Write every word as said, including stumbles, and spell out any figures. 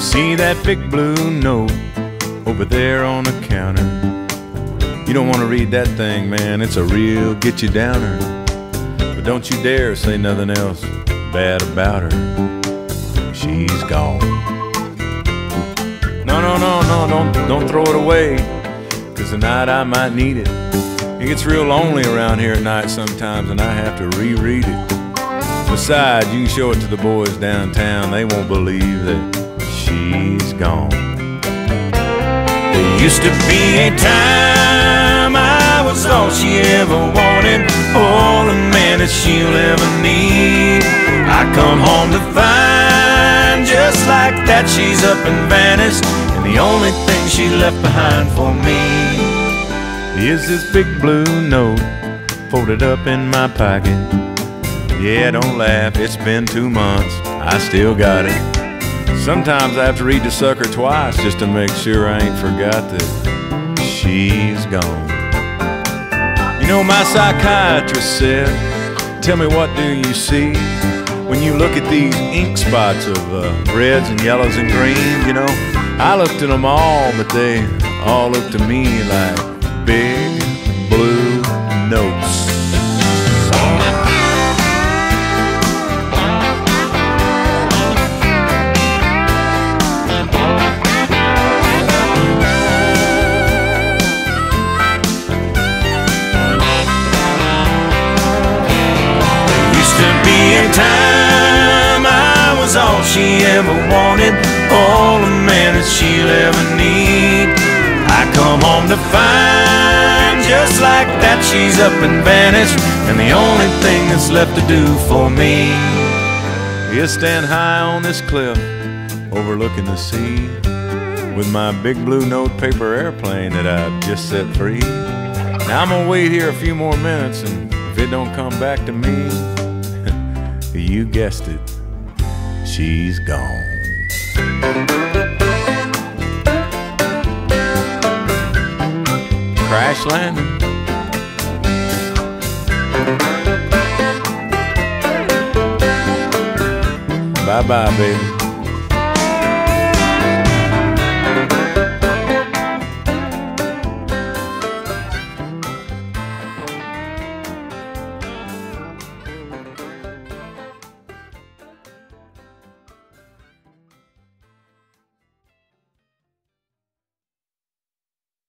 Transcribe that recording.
See that big blue note over there on the counter? You don't want to read that thing, man. It's a real get you downer. But don't you dare say nothing else bad about her. She's gone. No, no, no, no, don't, don't throw it away, 'cause tonight I might need it. It gets real lonely around here at night sometimes, and I have to reread it. Besides, you can show it to the boys downtown. They won't believe that she's gone. There used to be a time I was all she ever wanted, all the man that she'll ever need. I come home to find just like that she's up and vanished, and the only thing she left behind for me is this big blue note folded up in my pocket. Yeah, don't laugh, it's been two months, I still got it. Sometimes I have to read the sucker twice just to make sure I ain't forgot that she's gone. You know, my psychiatrist said, tell me what do you see when you look at these ink spots of uh, reds and yellows and greens, you know? I looked at them all, but they all looked to me like big blue notes. There used to be a time I was all she ever wanted, all the man that she'll ever need. I come home to find just like that she's up and vanished, and the only thing that's left to do for me is stand high on this cliff overlooking the sea with my big blue note paper airplane that I've just set free. Now I'm gonna wait here a few more minutes, and if it don't come back to me, you guessed it, she's gone. Crash landing. Bye-bye, baby.